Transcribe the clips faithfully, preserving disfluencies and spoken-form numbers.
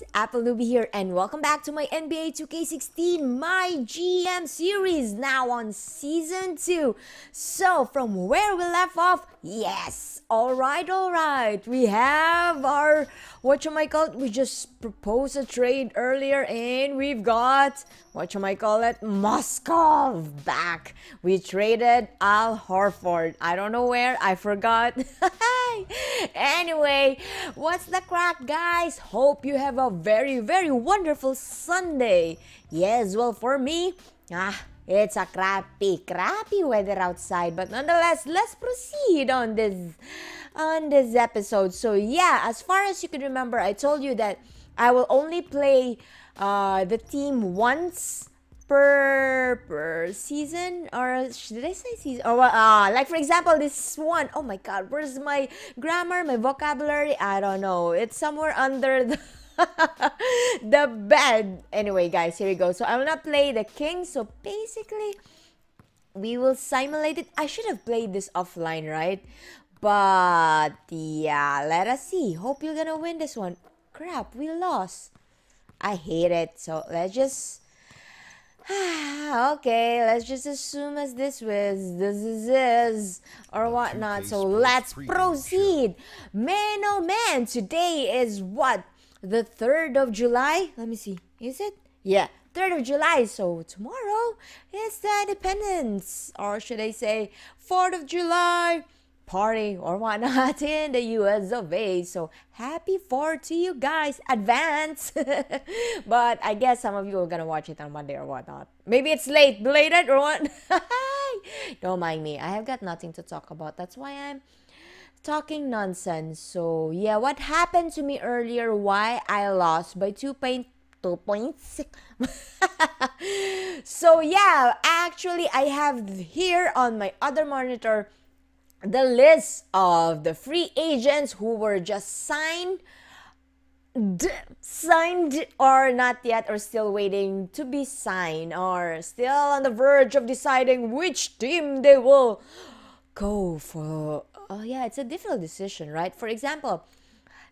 guys, Appalooby here and welcome back to my N B A two K sixteen My G M series, now on season two. So from where we left off, yes, alright, alright, we have our, whatchamacallit, we just proposed a trade earlier and we've got, whatchamacallit, Moskov back. We traded Al Horford, I don't know where, I forgot. Anyway, what's the crack, guys? Hope you have a very, very wonderful Sunday. Yes, well, for me, ah, it's a crappy, crappy weather outside. But nonetheless, let's proceed on this, on this episode. So yeah, as far as you can remember, I told you that I will only play uh, the team once per per season, or did I say season? Or uh, like for example, this one. Oh my God, where's my grammar, my vocabulary? I don't know. It's somewhere under the the bed. Anyway, guys, here we go. So I will not play the Kings. So basically, we will simulate it. I should have played this offline, right? But yeah, let us see. Hope you're gonna win this one. Crap, we lost. I hate it. So let's just. Okay, let's just assume as this was, this is, is or whatnot. So let's proceed. Man, oh man, today is what? The third of July? Let me see. Is it? Yeah, third of July. So tomorrow is the independence, or should I say fourth of July party or whatnot in the U S of A. So happy fourth to you guys, advance. But I guess some of you are gonna watch it on Monday or whatnot. Maybe it's late, belated or what. Don't mind me, I have got nothing to talk about. That's why I'm talking nonsense. So yeah, what happened to me earlier, why I lost by two point two points. So yeah, actually I have here on my other monitor the list of the free agents who were just signed, signed or not yet, or still waiting to be signed, or still on the verge of deciding which team they will go for. Oh yeah, it's a difficult decision, right? For example,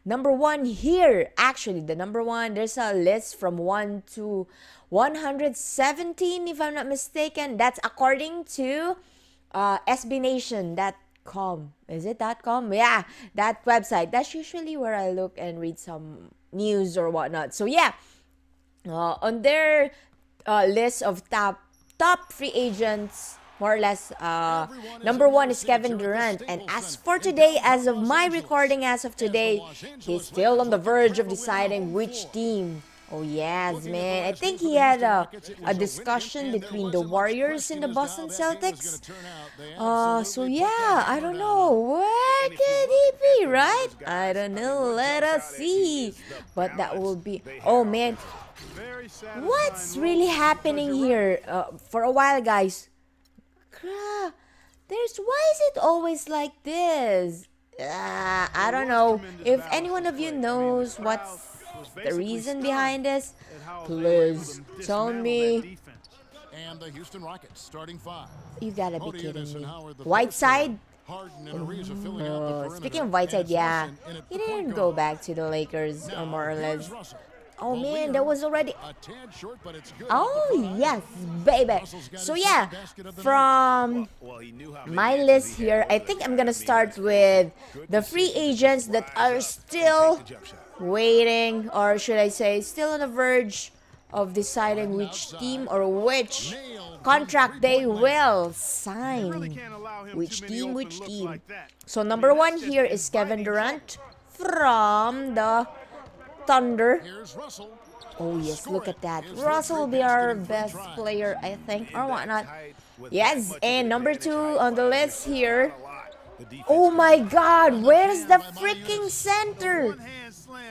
number one here, actually the number one, there's a list from one to one hundred seventeen, if I'm not mistaken. That's according to uh, S B Nation, that com is it dot com yeah, that website. That's usually where I look and read some news or whatnot. So yeah, uh, on their uh, list of top top free agents, more or less, uh, number one is Kevin Durant. And as for today, as of my recording, as of today, he's still on the verge of deciding which team. Oh yes, man. I think he had a, a discussion between the Warriors and the Boston Celtics. Uh, so yeah, I don't know. Where could he be, right? I don't know. Let us see. But that will be... Oh man. What's really happening here? Uh, for a while, guys. Crap. There's... Why is it always like this? Uh, I don't know. If anyone of you knows what's the reason behind this, please tell me. And the Houston Rockets starting five. You gotta be kidding me. Whiteside? Oh, speaking of Whiteside, yeah, he didn't go back to the Lakers, or more or less. Oh man, that was already... Oh yes, baby. So yeah, from my list here, I think I'm gonna start with the free agents that are still waiting, or should I say still on the verge of deciding which team or which contract they will sign. Which team, which team. So number one here is Kevin Durant from the Thunder. Oh yes, look at that. Russell will be our best player, I think, or whatnot. Yes, and number two on the list here. Oh my God, where's the freaking center?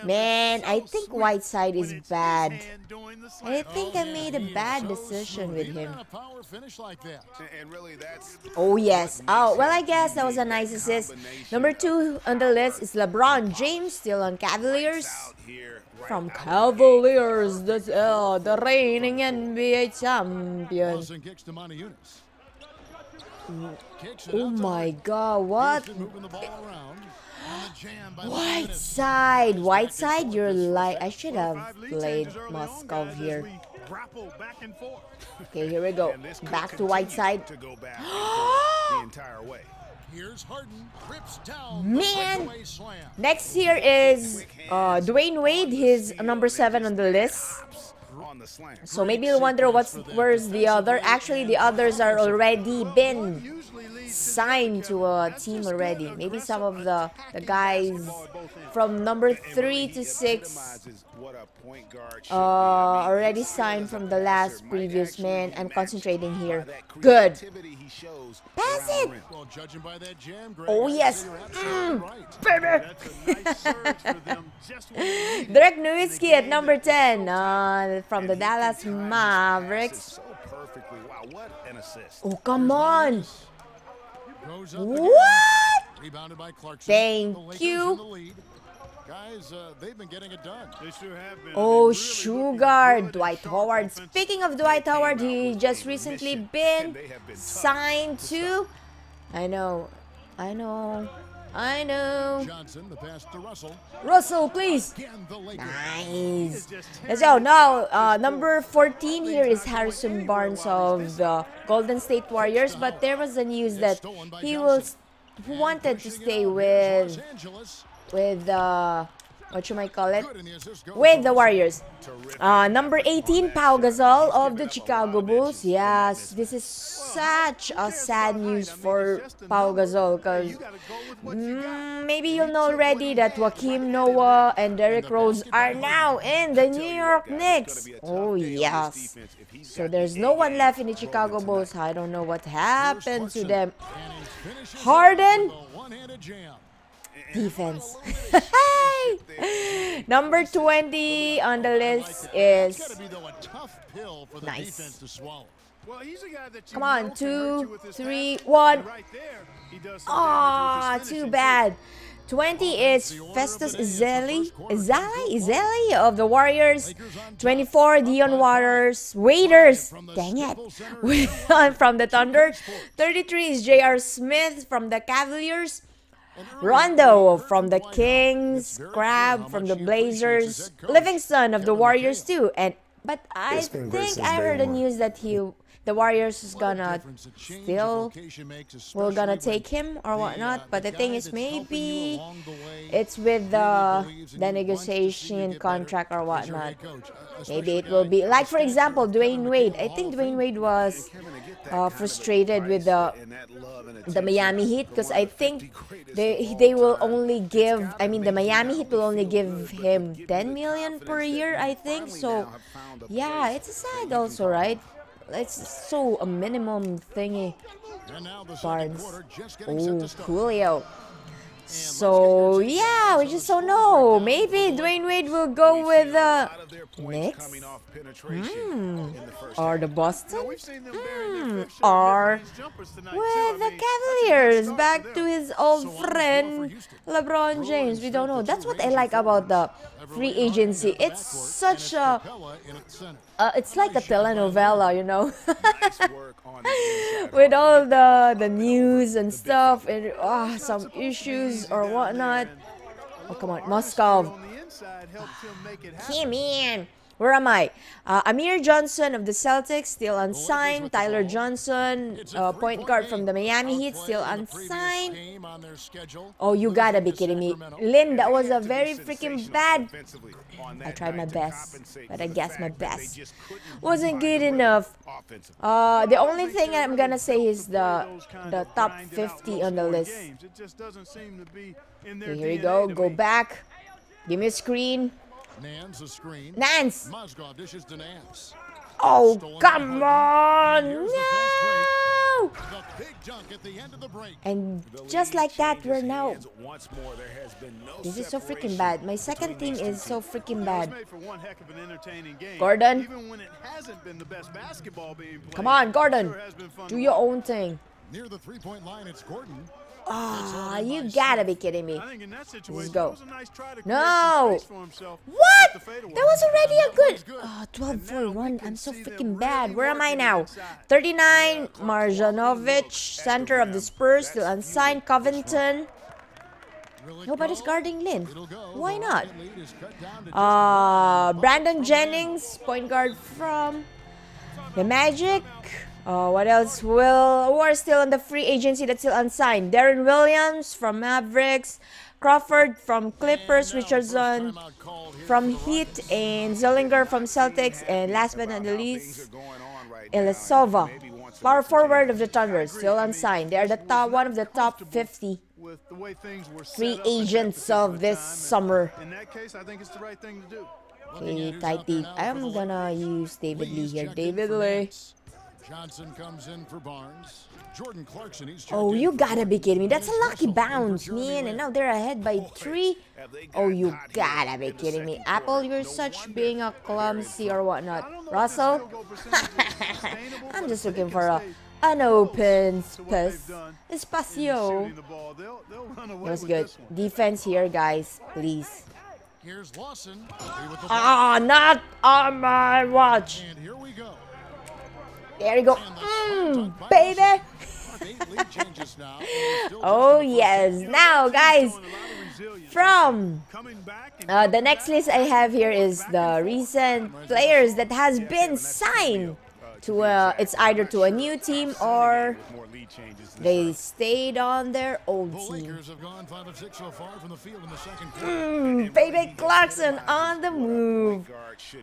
Man, I think Whiteside is bad. I think I made a bad decision with him. Oh yes. Oh, well, I guess that was a nice assist. Number two on the list is LeBron James, still on Cavaliers. From Cavaliers, this, oh, the reigning N B A champion. Oh my God, what? Whiteside, Whiteside, you're like, I should have played Moscow here. Okay, here we go. Back to Whiteside. Man, next here is uh, Dwayne Wade. He's number seven on the list. So maybe you'll wonder what's where's the other. Actually, the others are already been signed to a team already. Maybe some of the, the guys from number three to six uh, already signed from the last previous man. I'm concentrating here. Good. Pass it. Oh yes. Mm, baby. Dirk Nowitzki at number ten uh, from the Dallas Mavericks. Oh come on. What? Rebounded by Clarkson. Thank you. Guys, uh, they've been getting it done. They sure have been. Oh, Sugar, Dwight Howard. Speaking of Dwight Howard, he just recently been signed to. I know, I know, I know. Johnson, the pass to Russell. Russell, please. Nice. Let's go. Now, uh, number fourteen here is Harrison Barnes of the Golden State Warriors, but there was the news that he was wanted to stay with with uh, what you might call it with the Warriors. Uh, number eighteen, Pau Gasol of the Chicago Bulls. Yes, this is such a sad news for Pau Gasol because mm, maybe you'll know already that Joakim Noah and Derrick Rose are now in the New York Knicks. Oh yes, so there's no one left in the Chicago Bulls. I don't know what happened to them. Harden. Defense. Number twenty on the list is nice. Come on, two, three, one. Ah, oh, too bad. twenty is Festus Ezeli, Ezeli, Ezeli of the Warriors. twenty-four, Dion Waters, Waiters, dang it, from the Thunder. thirty-three is J R Smith from the Cavaliers. Rondo from the Kings, Crab from the Blazers, Livingston of the Warriors too, and but I think I heard the news that he, the Warriors is gonna still, we're gonna take him or whatnot. But the thing is, maybe it's with the, the negotiation contract or whatnot. Maybe it will be like, for example, Dwayne Wade. I think Dwayne Wade was uh, frustrated with the the Miami Heat because I think they they will only give. I mean, the Miami Heat will only give him ten million per year. I think so. Yeah, it's a sad also, right? It's so a minimum thingy. Barnes. Oh, Julio. So, yeah, we just don't know. Maybe Dwayne Wade will go with the uh, Knicks? Mm. Or the Boston? Mm. Or with the Cavaliers, back to his old friend LeBron James. We don't know. That's what I like about the free agency. It's such a... Uh, it's like a telenovela, you know. With all the, the news and stuff and oh, some issues or whatnot. Oh, come on, Moscow. Come in. Where am I? Uh, Amir Johnson of the Celtics, still unsigned. Tyler Johnson, uh, point guard from the Miami Heat, still unsigned. Oh, you gotta be kidding me. Lynn, that was a very freaking bad... I tried my best, but I guess my best wasn't good enough. Uh, the only thing I'm gonna say is the, the top fifty on the list. Okay, here we go. Go back. Give me a screen. Nance, a screen. Nance! Mozgov dishes to Nance. Oh, stolen come on! No! And just like that, we're now... This is so freaking bad. My second team is so freaking bad. Gordon. Come on, Gordon. Do your own thing. Near the three-point line, it's Gordon. Oh, you gotta be kidding me. Let's go. No! What? That was already a good... Oh, twelve four one. I'm so freaking bad. Where am I now? thirty-nine, Marjanovic, center of the Spurs, still unsigned. Covington. Nobody's guarding Lin. Why not? Uh, Brandon Jennings, point guard from the Magic. Uh, what else? Will, who are still on the free agency that's still unsigned? Darren Williams from Mavericks. Crawford from Clippers, Richardson from Heat, and Zellinger from Celtics, and last but not the least, Ilyasova, power forward of the Thunder, still unsigned. They are the top, one of the top fifty free agents of this summer. Okay, tight deep. I'm gonna use David Lee here. David Lee. Johnson comes in for Barnes. Jordan Clarkson, he's oh, you gotta be kidding me. That's a lucky bounce, man. And now they're ahead by three. Oh, you gotta be kidding me. Apple, you're such being a clumsy or whatnot. Russell? I'm just looking for a an open space. Espacio. That was good. Defense here, guys. Please. Ah, oh, not on my watch. And here we go. There you go, mm, baby. Oh yes, now guys, from uh, the next list I have here is the recent players that has been signed to uh, it's either to a new team or they stayed on their old team. Mm, baby Clarkson on the move.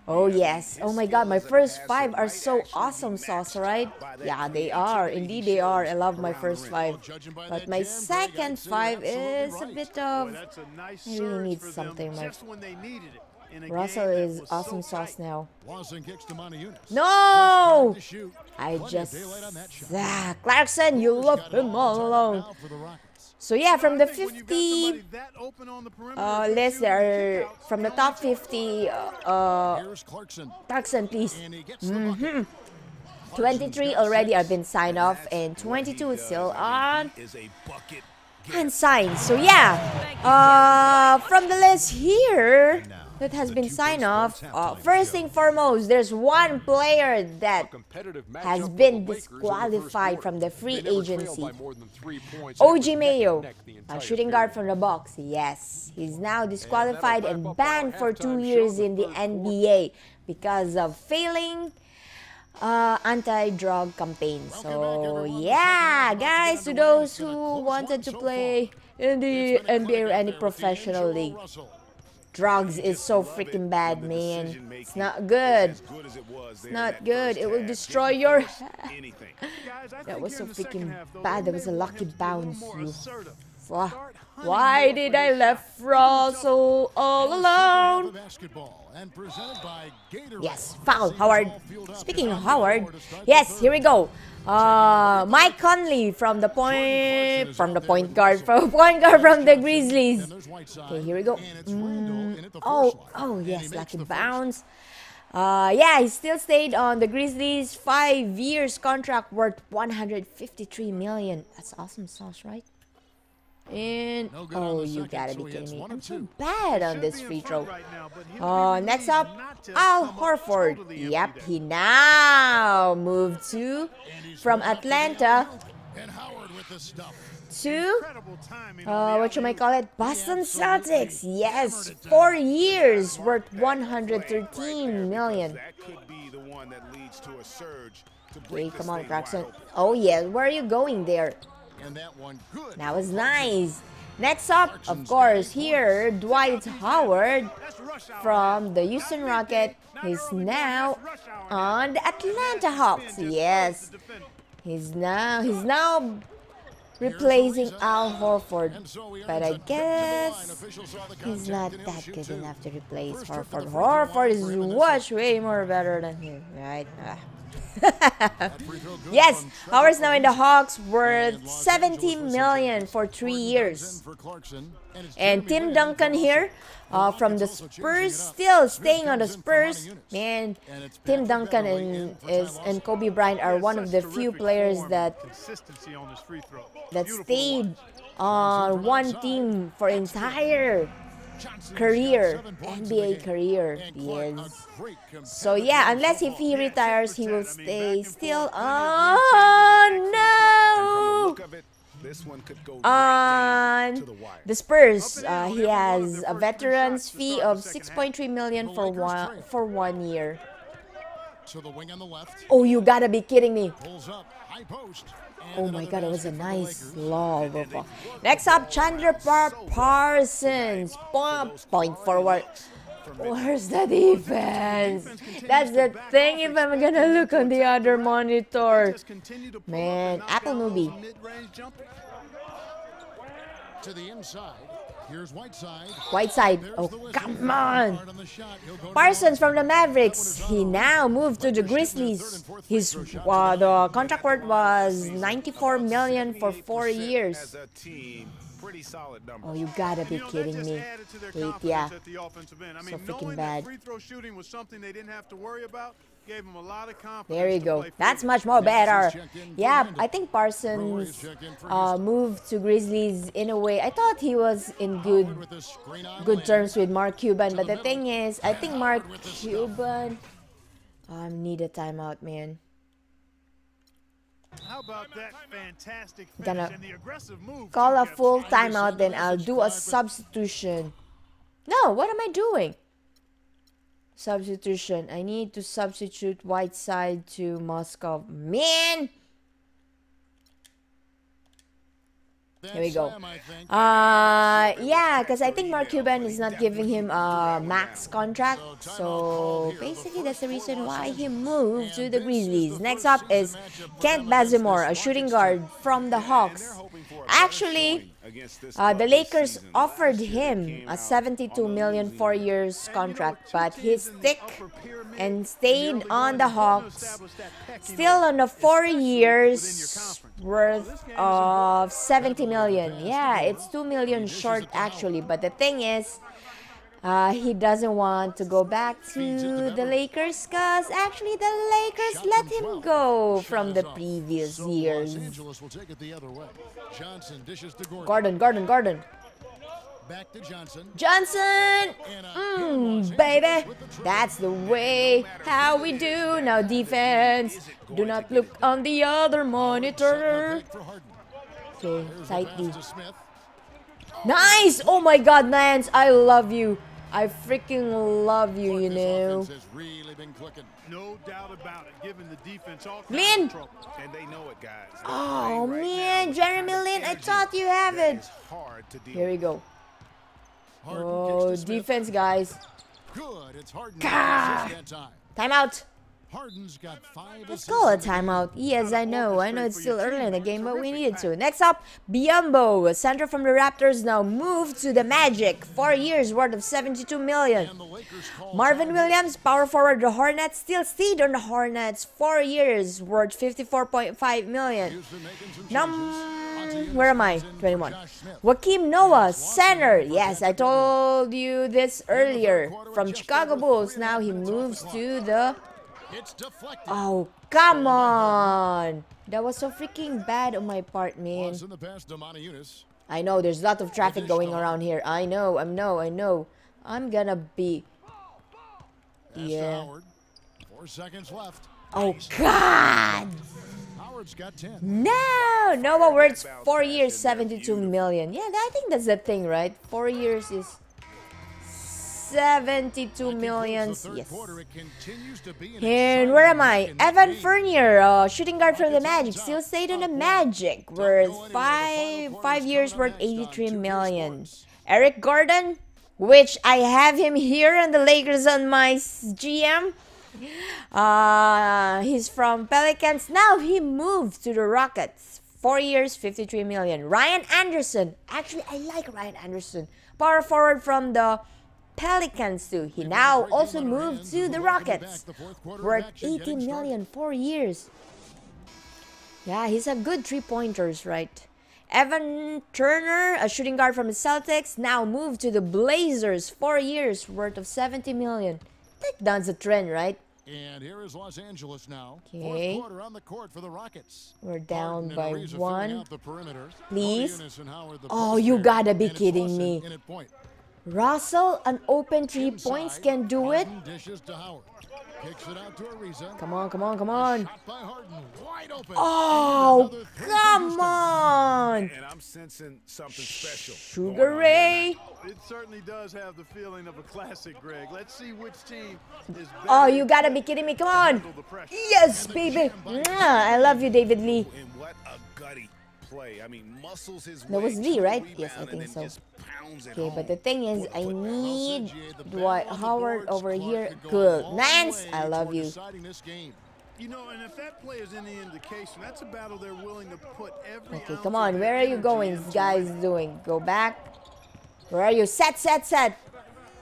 Oh yes. Oh my god, my first five are so awesome sauce, right? Yeah, they are. Indeed they are. I love my first five. But my second five is a bit of I really need something like Russell is awesome sauce now. No! I just... Ah, Clarkson, you left him all alone. So yeah, from the fifty uh, list there, are, from the top fifty, uh, uh, Clarkson, please. Mm-hmm. twenty-three already have been signed off and twenty-two is still on. And signed. So yeah, uh, from the list here... that has been signed off. Uh, first and foremost, there's one player that has been disqualified from the free agency. O G Mayo, a shooting guard from the box. Yes, he's now disqualified and banned for two years in the N B A because of failing uh, anti-drug campaign. So yeah, guys, to those who wanted to play in the N B A or any professional league. Drugs is so freaking bad, man. It's not good. It's not good. It will destroy your... That was so freaking bad. That was a lucky bounce. Why did I left Russell all alone? Yes, foul, Howard. Speaking of Howard, yes, here we go. Uh, Mike Conley from the point from the point guard from point guard from the Grizzlies. Okay, here we go. Mm, oh, oh yes, lucky bounce. Uh, yeah, he still stayed on the Grizzlies. Five years contract worth one hundred fifty-three million. That's awesome sauce, right? And no oh, you gotta be kidding me! I'm so bad on this free throw. Right now, uh, next up, Al Horford. Yep, he now moved to from Atlanta to uh, what you might call it, Boston Celtics. Yes, four years worth one hundred thirteen million. Okay, come on, Clarkson. Oh yeah, where are you going there? And that one good. That was nice. Next up, of course, here, Dwight Howard from the Houston Rockets. He's now on the Atlanta Hawks. Yes. He's now he's now replacing Al Horford. But I guess he's not that good enough to replace Horford. Horford is much way more better than him, right? Ah. Yes, Howard's now in the Hawks worth seventy million for three years. And Tim Duncan here uh, from the Spurs, still staying on the Spurs. Man, Tim Duncan and, is, and Kobe Bryant are one of the few players that that stayed on one team for entire career, N B A career, yes. So yeah, unless if he retires, he will stay still. Oh no! On the Spurs, uh, he has a veteran's fee of six point three million dollars for one, for one year. Oh, you gotta be kidding me. Oh my God, it was a nice lob. Next up, Chandler Parsons, point forward. Where's the defense? That's the thing if I'm gonna look on the other monitor. Man, Apple movie. To the inside. Here's Whiteside. Whiteside. Oh, come on. Parsons from the Mavericks. He now moved to the Grizzlies. His uh, the contract worth was ninety-four million dollars for four years. Pretty solid number. Oh, you gotta be kidding me. Wait, yeah. So freaking bad. There you go. That's much more better. Yeah, I think Parsons uh, moved to Grizzlies in a way. I thought he was in good, good terms with Mark Cuban, but the thing is, I think Mark Cuban um, need a timeout, man. How about that fantastic gonna and the aggressive move call a full timeout, then I'll do a substitution. No, what am I doing? Substitution. I need to substitute Whiteside to Moscow. Man! Here we go. Uh, yeah, because I think Mark Cuban is not giving him a max contract. So basically that's the reason why he moved to the Grizzlies. Next up is Kent Bazemore, a shooting guard from the Hawks. Actually, uh, the Lakers offered him a seventy-two million dollars four years contract, but he stick and stayed on the Hawks, still on the four years worth of seventy million dollars. Yeah, it's two million dollars short actually, but the thing is, Uh, he doesn't want to go back to the Lakers because actually the Lakers let him go from the previous years. Gordon, Gordon, Gordon. Johnson! Mmm, baby! That's the way how we do now, defense. Do not look on the other monitor. Okay, tightly. Nice! Oh my God, Nance, I love you. I freaking love you, you know. Lin! Oh man, Jeremy Lin, I thought you have it. Here we go. Oh, defense, guys. Gah! Timeout. Got five Let's call a timeout. Yes, I know. I know it's still early in the game, but we needed to. Next up, Biyombo, a center from the Raptors, now moved to the Magic. Four years worth of seventy-two million dollars. Marvin Williams, power forward, the Hornets, still stayed on the Hornets. Four years worth fifty-four point five million dollars. Number... Where am I? twenty-one. Joakim Noah, center. Yes, I told you this earlier. From Chicago Bulls, now he moves to the... It's deflected. Oh, come on! That was so freaking bad on my part, man. I know, there's a lot of traffic going around here. I know, I know, I know. I'm gonna be... Yeah. Oh, God! No! Noah works four years, seventy-two million dollars. Yeah, I think that's the thing, right? Four years is... seventy-two million. Yes. And where am I? Evan Fournier, uh, shooting guard from the Magic, still stayed on the Magic, worth five five years worth eighty-three million. Eric Gordon, which I have him here in the Lakers on my G M. Uh, he's from Pelicans. Now he moved to the Rockets. Four years, fifty-three million. Ryan Anderson. Actually, I like Ryan Anderson. Power forward from the Pelicans too. He now also moved to the Rockets. Worth eighteen million dollars, four years. Yeah, he's a good three-pointers, right? Evan Turner, a shooting guard from the Celtics, now moved to the Blazers. Four years, worth of seventy million dollars. That's a trend, right? And here is Los Angeles now. Okay. Fourth quarter on the court for the Rockets. We're down by one. Please. Oh, you gotta be kidding me. Russell, an open three Inside, points can do it. Dishes to Howard. Kicks it out to Ariza. Come on, come on, come on. Oh, come on. And I'm sensing something special. Sugar Ray. It certainly does have the feeling of a classic, Greg. Let's see which team is better. Oh, you gotta be kidding me. Come on. Yes, baby. I love you, David Lee. And what a gutty play. I mean, muscles his way. That was Lee, right? Yes, I think so. Okay, but the thing is, I need Dwight Howard over here. Good. Nance, I love you. You know, and if that play is any indication, that's a battle they're willing to put every. Okay, come on. Where are you going, guys? Doing? Go back. Where are you? Set, set, set.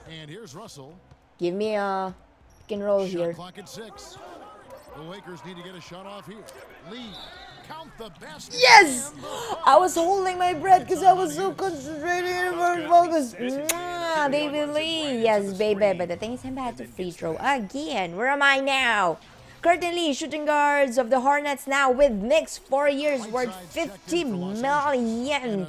And here's Russell. Give me a pick and roll here. Clock at six. The Lakers need to get a shot off here. Lee. Yes! I was holding my breath because I was so concentrated and focused. Mwah, David Lee. Yes, baby. But the thing is, I'm bad to free throw again. Where am I now? Curtin Lee, shooting guards of the Hornets now with Knicks. Four years worth fifty million.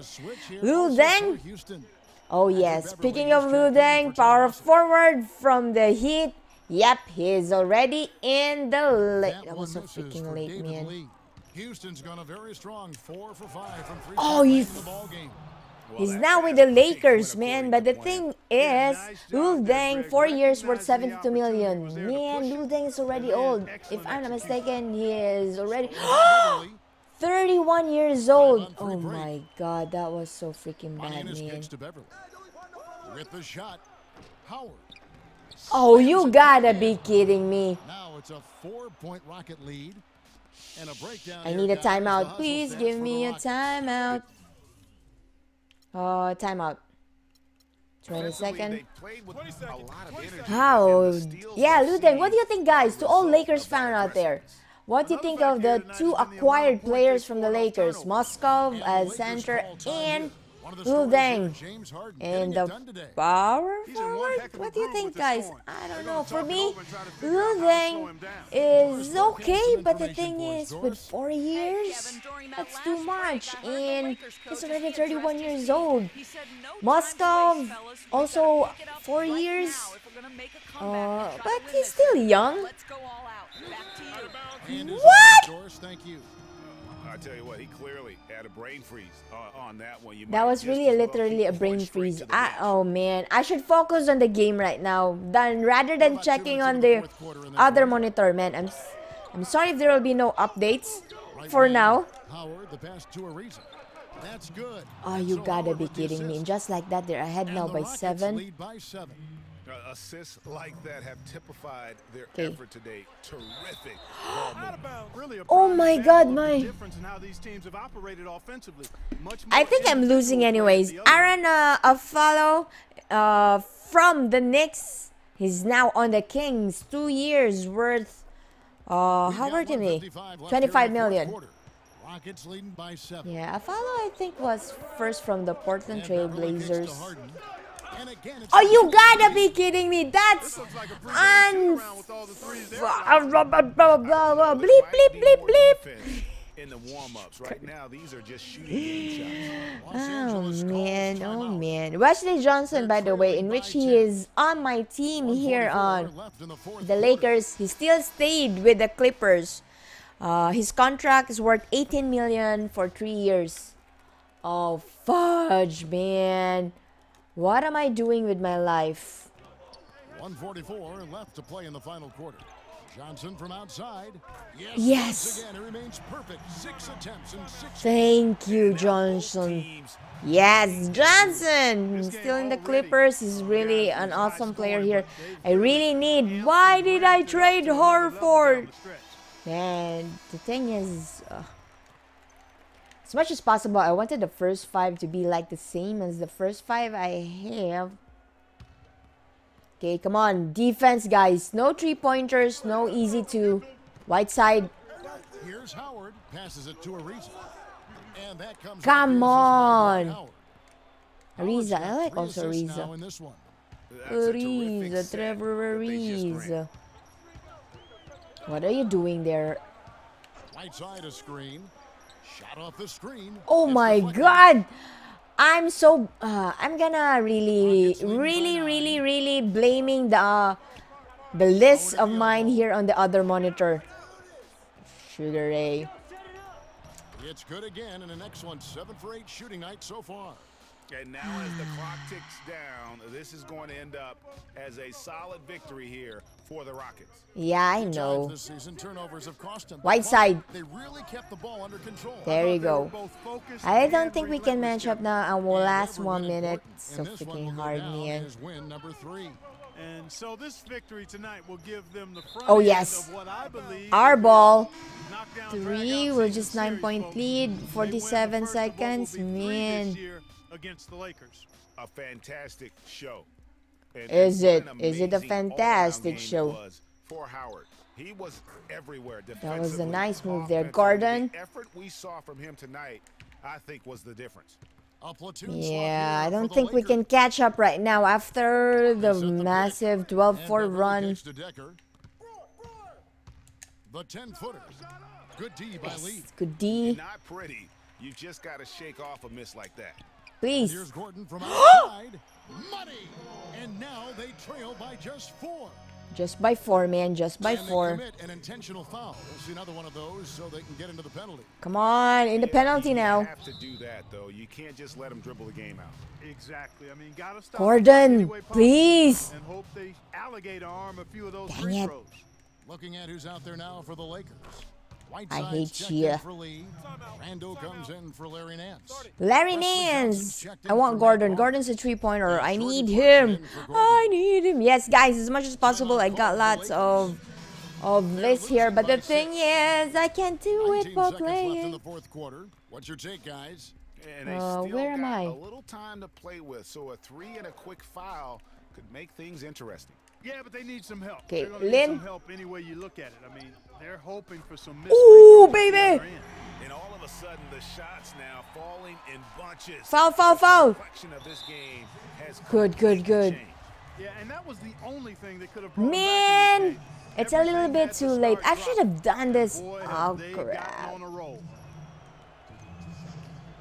Lu Deng? Oh, yes. Speaking of Lu Deng, power forward from the Heat. Yep, he's already in the late. That was so freaking late, man. Houston's gone a very strong four for five from three. Oh, he's, he's now with the Lakers, man. But the thing is, Lu Deng, four years worth seventy-two million. Man, Lu Deng is already old. If I'm not mistaken, he is already thirty-one years old. Oh my God, that was so freaking bad, man. Oh, you gotta be kidding me. Now it's a four-point Rocket lead. And a breakdown. I need a timeout. Please give me a timeout. Oh, timeout. twenty seconds. How? Yeah, Lu Deng, what do you think, guys? To all Lakers fans out there, what do you think of the two acquired players from the Lakers? Moskov as center and Lu Deng. And the power forward? What do you think, guys? I don't know. For me, Lu Deng is okay, but the thing is, with four years, that's too much. And he's already thirty-one years old. Moskov, also four years. Uh, but he's still young. What? I tell you what, he clearly had a brain freeze uh, on that one. You that was really literally a brain freeze. I, oh man, I should focus on the game right now, than rather than checking on the other monitor, man. I'm, I'm sorry if there will be no updates for now. Oh, you gotta be kidding me! And just like that, they're ahead now by seven. Uh, assists like that have typified their Kay. effort today. Terrific. Really oh my God, my. I think I'm losing anyways. Aaron uh, Afalo uh, from the Knicks. He's now on the Kings. Two years worth. Uh, how were they? twenty-five million. Yeah, Afalo I think was first from the Portland Trail Blazers. Again, oh, you gotta be kidding me! That's like un. Bleep bleep bleep bleep. In the warm-ups right now, these are just shooting shots. Oh man, oh man. Wesley Johnson, by the way, in which he is on my team here on the Lakers. He still stayed with the Clippers. Uh, his contract is worth eighteen million dollars for three years. Oh fudge, man. What am I doing with my life? one forty-four left to play in the final quarter. Johnson from outside. Yes. yes. Again, it remains perfect. Six attempts and six. Thank you, Johnson. Yes, Johnson. Still in the Clippers. He's really an awesome player here. I really need. Why did I trade Horford? Man, the thing is. Uh, As much as possible, I wanted the first five to be like the same as the first five I have. Okay, come on. Defense, guys. No three-pointers. No easy to Whiteside. Here's Howard. Passes it to Ariza. And that comes come on. Ariza. I like also Ariza. Ariza. Trevor Ariza. What are you doing there? Whiteside a screen. Shot off the screen. Oh my God! I'm so uh, I'm gonna really, really, really, really blaming the uh, the list of mine here on the other monitor. Sugar Ray. It's good again, and an excellent seven for eight shooting night so far. And now, as the clock ticks down, this is going to end up as a solid victory here for the Rockets. Yeah, I know. This season, turnovers have cost them. Whiteside. They really kept the ball under control. There you go. I don't think we can match up now. Our last one minute. So freaking hard, man. And so this victory tonight will give them the front oh yes, our ball. Three, we're just nine point lead, forty-seven seconds, man. Against the Lakers, a fantastic show. And is it? Is it a fantastic show? For Howard, he was everywhere. That was a nice move there, Gordon. The effort we saw from him tonight, I think, was the difference. Yeah, I don't think Lakers. we can catch up right now after the massive twelve four run. The ten footer. Good D by yes, Lee. Good D. Not pretty. You just got to shake off a miss like that. Please. Here's Gordon from outside. Money. And now they trail by just four. Just by four, man. Just by and four. An intentional foul. We'll see another one of those so they can get into the penalty. Come on, in the penalty now. You have to do that, though. You can't just let them dribble the game out. Exactly. I mean, gotta stop. Gordon, please. And hope they alligator arm a few of those free throws. Looking at who's out there now for the Lakers. I hate you. Rando comes in for Larry Nance. Larry Nance. I want Gordon. Gordon's a three-pointer. I need him. I need him. Yes, guys, as much as possible. I got lots of of lists here, but the thing is, I can't do it for playing. What's your take, guys? Uh, where am I? A little time to play with, so a three and a quick foul could make things interesting. Yeah, but they need some help. Okay, Lynn. Some help any way you look at it. I mean, they're hoping for some. Ooh, baby! And all of a sudden, the shots now falling in bunches. Foul, foul, foul! Good, good, good. Yeah, and that was the only thing that could have. Man, it's a little bit too late. I should have done this. Oh crap!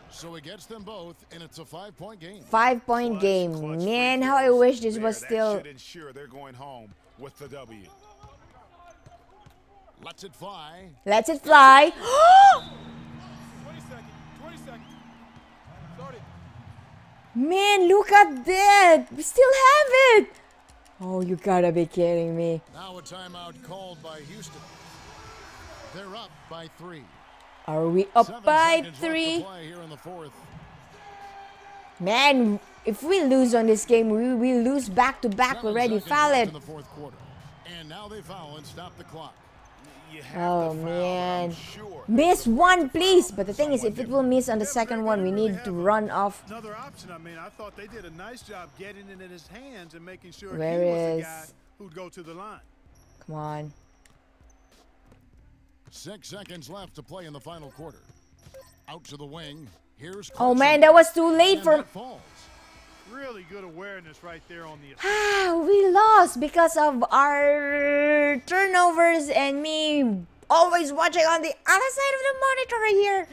So he gets them both, and it's a five-point game. Five-point game. Man, how I wish this was still... That should ensure they're going home with the W. Let's it fly. Let's it fly. twenty seconds. twenty seconds. Started. Man, look at that. We still have it. Oh, you gotta be kidding me. Now a timeout called by Houston. They're up by three. Are we up Seven by three? Man, if we lose on this game, we will lose back to back Seven already. Foul it. And now they foul and stop the clock. Oh man. Sure. Miss one, please. But the thing is, if it will miss on the second one, we need to run off. Another option. I mean, I thought they did a nice job getting it in his hands and making sure he was the guy who'd go to the line. Come on. Six seconds left to play in the final quarter. Out to the wing. Here's Clarkson. Oh man, that was too late for. Really good awareness right there on the. Ah, we lost because of our turnovers and me always watching on the other side of the monitor right here.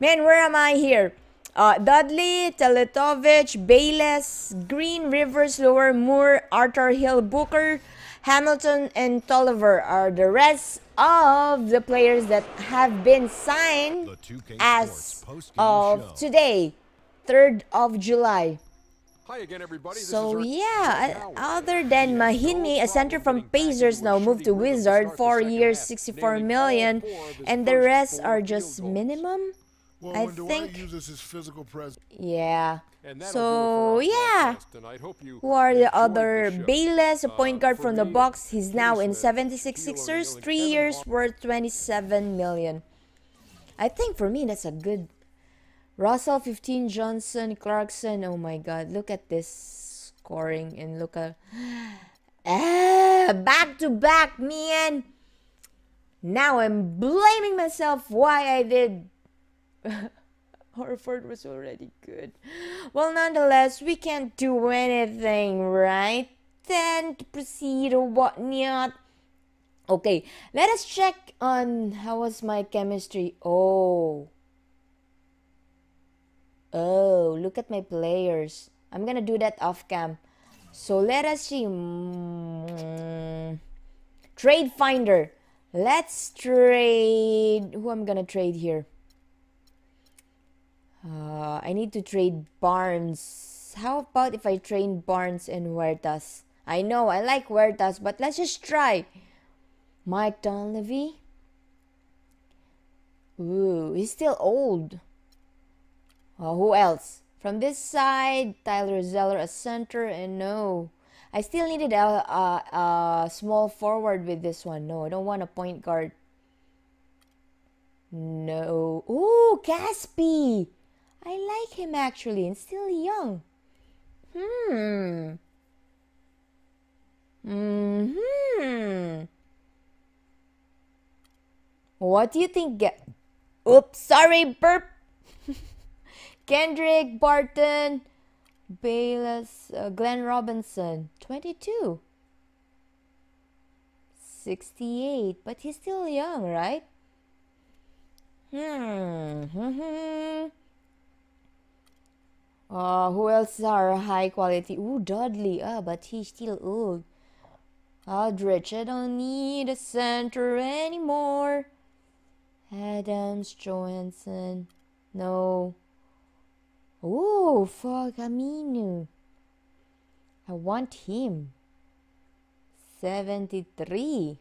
Man, where am I here? Uh, Dudley, Teletovich, Bayless, Green, Rivers, Lower, Moore, Arthur Hill, Booker, Hamilton, and Tolliver are the rest of the players that have been signed as of today, third of July. Hi again, everybody. So yeah, other than Mahinmi, a center from Pacers now moved to Wizard, four years, sixty-four million, and the rest are just minimum, I think. Yeah. So yeah, who are the other? Bayless, a point guard from the Bucks. He's now in seventy-six Sixers, three years, worth twenty-seven million. I think for me that's a good. Russell, fifteen, Johnson, Clarkson. Oh my god, look at this scoring and look at ah, back to back, man. Now I'm blaming myself why I did. Horford was already good. Well, nonetheless, we can't do anything, right? Then to proceed or whatnot. Okay, let us check on how was my chemistry. Oh. Oh, look at my players. I'm gonna do that off cam. So let us see. Mm, trade finder. Let's trade. Who I'm gonna trade here? Uh, I need to trade Barnes. How about if I trade Barnes and Huertas? I know I like Huertas, but let's just try. Mike Dunleavy. Ooh, he's still old. Uh, who else? From this side, Tyler Zeller, a center, and no. I still needed a, a, a small forward with this one. No, I don't want a point guard. No. Ooh, Caspi. I like him actually, and still young. Hmm. Mm-hmm. What do you think? Oops, sorry, burp. Kendrick Barton, Bayless, uh, Glenn Robinson, twenty-two. sixty-eight, but he's still young, right? Hmm. Uh, who else are high quality? Ooh, Dudley. Ah, but he's still old. Aldridge, I don't need a center anymore. Adams, Johansson, no. Oh, Fogaminu. I want him. seventy-three.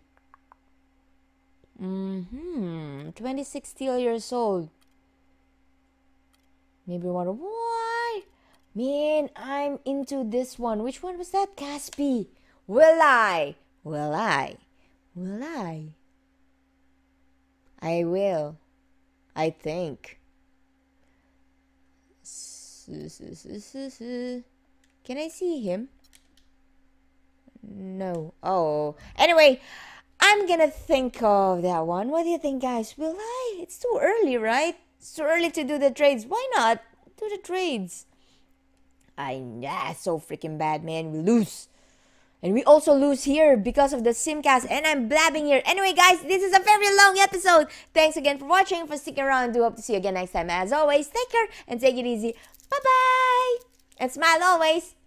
Mm-hmm. twenty-six still years old. Maybe one. Why? Man, I'm into this one. Which one was that? Caspi. Will I? Will I? Will I? I will. I think. Can I see him? No. Oh. Anyway, I'm gonna think of that one. What do you think, guys? Will I? It's too early, right? It's too early to do the trades. Why not do the trades? I yeah, so freaking bad, man. We lose. And we also lose here because of the simcast, and I'm blabbing here. Anyway, guys, this is a very long episode. Thanks again for watching, for sticking around, and do hope to see you again next time. As always, take care and take it easy. Bye-bye. And smile always.